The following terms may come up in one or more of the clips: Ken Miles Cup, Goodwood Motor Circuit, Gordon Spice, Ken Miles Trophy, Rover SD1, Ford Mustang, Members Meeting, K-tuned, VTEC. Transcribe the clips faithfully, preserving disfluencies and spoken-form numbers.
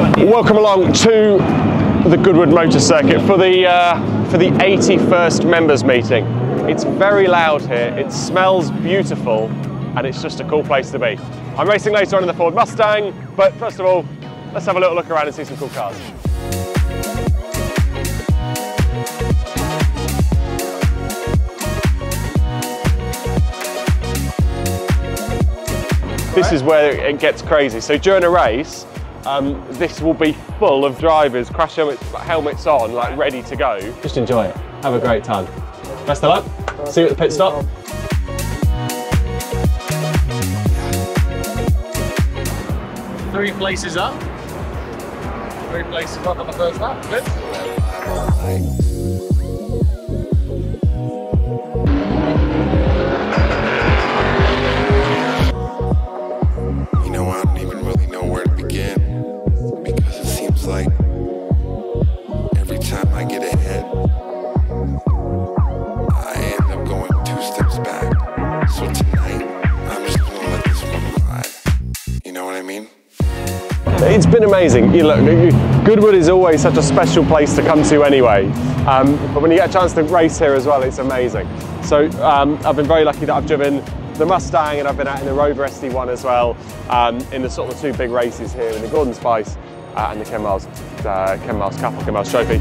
Welcome along to the Goodwood Motor Circuit for the, uh, for the eighty-first members meeting. It's very loud here, it smells beautiful, and it's just a cool place to be. I'm racing later on in the Ford Mustang, but first of all, let's have a little look around and see some cool cars. This is where it gets crazy. So during a race, um, this will be full of drivers, crash helmets, helmets on, like ready to go. Just enjoy it. Have a great time. Best of luck. See you at the pit stop. Three places up. Three places up on the first lap. Good. You know, I don't even really know where to begin, because it seems like every time I get ahead, I end up going two steps back. So tonight, I'm just gonna let this one fly. You know what I mean? It's been amazing. You look, Goodwood is always such a special place to come to anyway, um, but when you get a chance to race here as well, it's amazing. So um, I've been very lucky that I've driven the Mustang and I've been out in the Rover S D one as well, um, in the sort of two big races here, in the Gordon Spice uh, and the Ken Miles, uh, Ken Miles Cup or Ken Miles Trophy.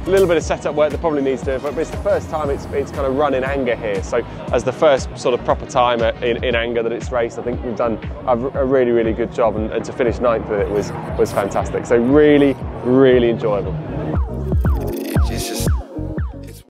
A little bit of setup work that probably needs to, but it's the first time it's, it's kind of run in anger here. So as the first sort of proper time in, in anger that it's raced, I think we've done a, a really, really good job, and, and to finish ninth with it was, was fantastic. So really, really enjoyable.